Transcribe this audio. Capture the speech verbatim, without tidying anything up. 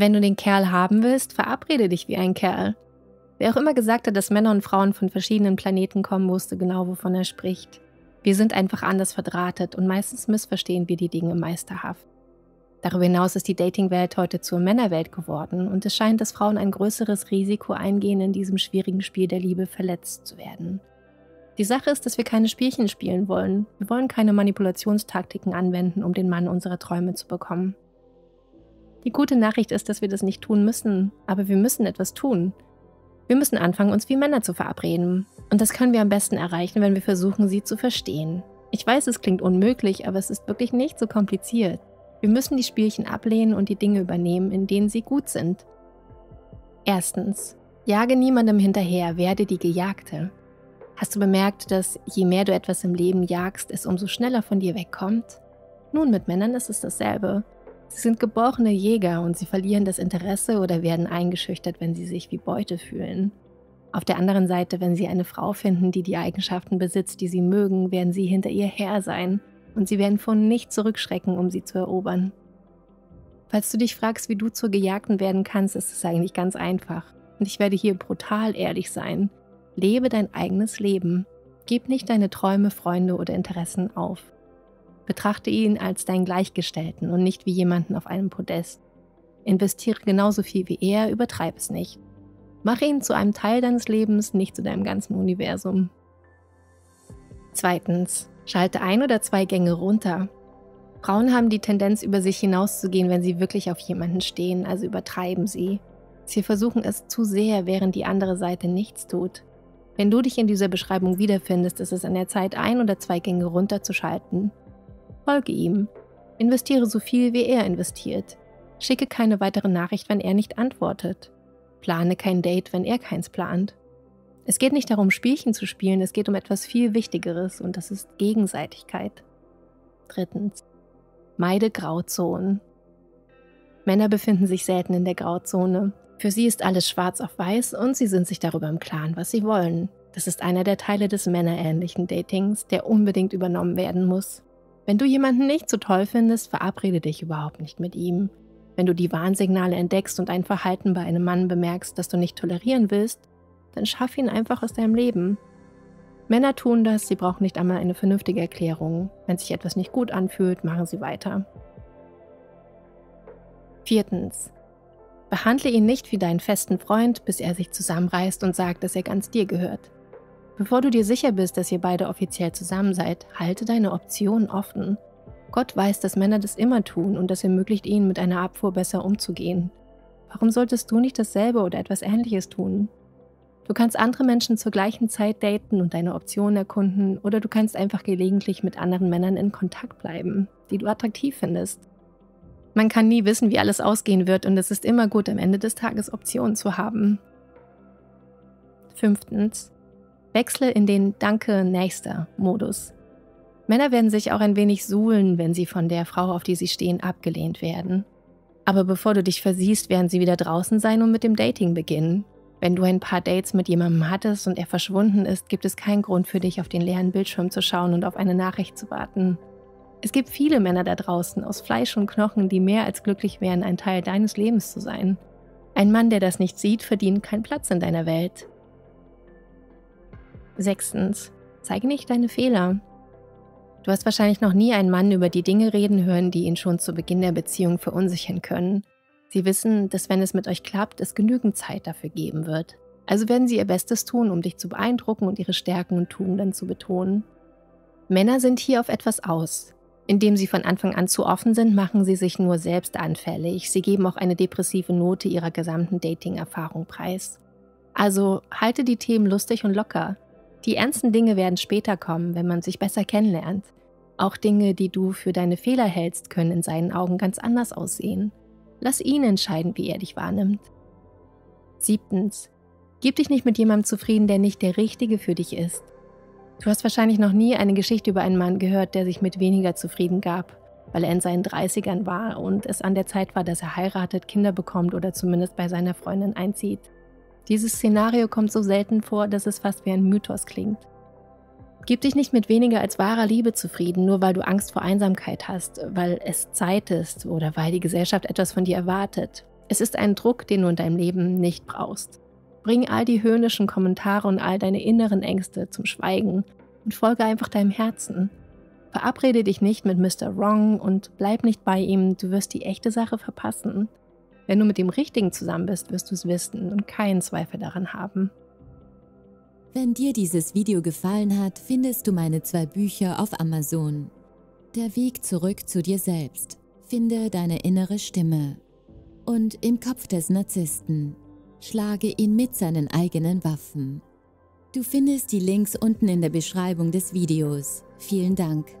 Wenn du den Kerl haben willst, verabrede dich wie ein Kerl. Wer auch immer gesagt hat, dass Männer und Frauen von verschiedenen Planeten kommen, wusste genau, wovon er spricht. Wir sind einfach anders verdrahtet und meistens missverstehen wir die Dinge meisterhaft. Darüber hinaus ist die Dating-Welt heute zur Männerwelt geworden und es scheint, dass Frauen ein größeres Risiko eingehen, in diesem schwierigen Spiel der Liebe verletzt zu werden. Die Sache ist, dass wir keine Spielchen spielen wollen. Wir wollen keine Manipulationstaktiken anwenden, um den Mann unserer Träume zu bekommen. Die gute Nachricht ist, dass wir das nicht tun müssen, aber wir müssen etwas tun. Wir müssen anfangen, uns wie Männer zu verabreden. Und das können wir am besten erreichen, wenn wir versuchen, sie zu verstehen. Ich weiß, es klingt unmöglich, aber es ist wirklich nicht so kompliziert. Wir müssen die Spielchen ablehnen und die Dinge übernehmen, in denen sie gut sind. Erstens, jage niemandem hinterher, werde die Gejagte. Hast du bemerkt, dass je mehr du etwas im Leben jagst, es umso schneller von dir wegkommt? Nun, mit Männern ist es dasselbe. Sie sind geborene Jäger und sie verlieren das Interesse oder werden eingeschüchtert, wenn sie sich wie Beute fühlen. Auf der anderen Seite, wenn sie eine Frau finden, die die Eigenschaften besitzt, die sie mögen, werden sie hinter ihr her sein. Und sie werden von nichts zurückschrecken, um sie zu erobern. Falls du dich fragst, wie du zur Gejagten werden kannst, ist es eigentlich ganz einfach. Und ich werde hier brutal ehrlich sein. Lebe dein eigenes Leben. Gib nicht deine Träume, Freunde oder Interessen auf. Betrachte ihn als deinen Gleichgestellten und nicht wie jemanden auf einem Podest. Investiere genauso viel wie er, übertreib es nicht. Mache ihn zu einem Teil deines Lebens, nicht zu deinem ganzen Universum. Zweitens. Schalte ein oder zwei Gänge runter. Frauen haben die Tendenz, über sich hinauszugehen, wenn sie wirklich auf jemanden stehen, also übertreiben sie. Sie versuchen es zu sehr, während die andere Seite nichts tut. Wenn du dich in dieser Beschreibung wiederfindest, ist es an der Zeit, ein oder zwei Gänge runterzuschalten. Folge ihm. Investiere so viel, wie er investiert. Schicke keine weitere Nachricht, wenn er nicht antwortet. Plane kein Date, wenn er keins plant. Es geht nicht darum, Spielchen zu spielen, es geht um etwas viel Wichtigeres und das ist Gegenseitigkeit. Drittens. Meide Grauzonen. Männer befinden sich selten in der Grauzone. Für sie ist alles schwarz auf weiß und sie sind sich darüber im Klaren, was sie wollen. Das ist einer der Teile des männerähnlichen Datings, der unbedingt übernommen werden muss. Wenn du jemanden nicht so toll findest, verabrede dich überhaupt nicht mit ihm. Wenn du die Warnsignale entdeckst und ein Verhalten bei einem Mann bemerkst, das du nicht tolerieren willst, dann schaff ihn einfach aus deinem Leben. Männer tun das, sie brauchen nicht einmal eine vernünftige Erklärung. Wenn sich etwas nicht gut anfühlt, machen sie weiter. Viertens. Behandle ihn nicht wie deinen festen Freund, bis er sich zusammenreißt und sagt, dass er ganz dir gehört. Bevor du dir sicher bist, dass ihr beide offiziell zusammen seid, halte deine Optionen offen. Gott weiß, dass Männer das immer tun und das ermöglicht ihnen, mit einer Abfuhr besser umzugehen. Warum solltest du nicht dasselbe oder etwas Ähnliches tun? Du kannst andere Menschen zur gleichen Zeit daten und deine Optionen erkunden oder du kannst einfach gelegentlich mit anderen Männern in Kontakt bleiben, die du attraktiv findest. Man kann nie wissen, wie alles ausgehen wird und es ist immer gut, am Ende des Tages Optionen zu haben. Fünftens. Wechsle in den Danke-Nächster-Modus. Männer werden sich auch ein wenig suhlen, wenn sie von der Frau, auf die sie stehen, abgelehnt werden. Aber bevor du dich versiehst, werden sie wieder draußen sein und mit dem Dating beginnen. Wenn du ein paar Dates mit jemandem hattest und er verschwunden ist, gibt es keinen Grund für dich, auf den leeren Bildschirm zu schauen und auf eine Nachricht zu warten. Es gibt viele Männer da draußen, aus Fleisch und Knochen, die mehr als glücklich wären, ein Teil deines Lebens zu sein. Ein Mann, der das nicht sieht, verdient keinen Platz in deiner Welt. Sechstens. Zeige nicht deine Fehler. Du hast wahrscheinlich noch nie einen Mann über die Dinge reden hören, die ihn schon zu Beginn der Beziehung verunsichern können. Sie wissen, dass wenn es mit euch klappt, es genügend Zeit dafür geben wird. Also werden sie ihr Bestes tun, um dich zu beeindrucken und ihre Stärken und Tugenden zu betonen. Männer sind hier auf etwas aus. Indem sie von Anfang an zu offen sind, machen sie sich nur selbst anfällig. Sie geben auch eine depressive Note ihrer gesamten Dating-Erfahrung preis. Also halte die Themen lustig und locker. Die ernsten Dinge werden später kommen, wenn man sich besser kennenlernt. Auch Dinge, die du für deine Fehler hältst, können in seinen Augen ganz anders aussehen. Lass ihn entscheiden, wie er dich wahrnimmt. Siebtens. Gib dich nicht mit jemandem zufrieden, der nicht der Richtige für dich ist. Du hast wahrscheinlich noch nie eine Geschichte über einen Mann gehört, der sich mit weniger zufrieden gab, weil er in seinen dreißigern war und es an der Zeit war, dass er heiratet, Kinder bekommt oder zumindest bei seiner Freundin einzieht. Dieses Szenario kommt so selten vor, dass es fast wie ein Mythos klingt. Gib dich nicht mit weniger als wahrer Liebe zufrieden, nur weil du Angst vor Einsamkeit hast, weil es Zeit ist oder weil die Gesellschaft etwas von dir erwartet. Es ist ein Druck, den du in deinem Leben nicht brauchst. Bring all die höhnischen Kommentare und all deine inneren Ängste zum Schweigen und folge einfach deinem Herzen. Verabrede dich nicht mit Mister Wrong und bleib nicht bei ihm, du wirst die echte Sache verpassen. Wenn du mit dem Richtigen zusammen bist, wirst du es wissen und keinen Zweifel daran haben. Wenn dir dieses Video gefallen hat, findest du meine zwei Bücher auf Amazon. Der Weg zurück zu dir selbst. Finde deine innere Stimme. Und Im Kopf des Narzissten. Schlage ihn mit seinen eigenen Waffen. Du findest die Links unten in der Beschreibung des Videos. Vielen Dank.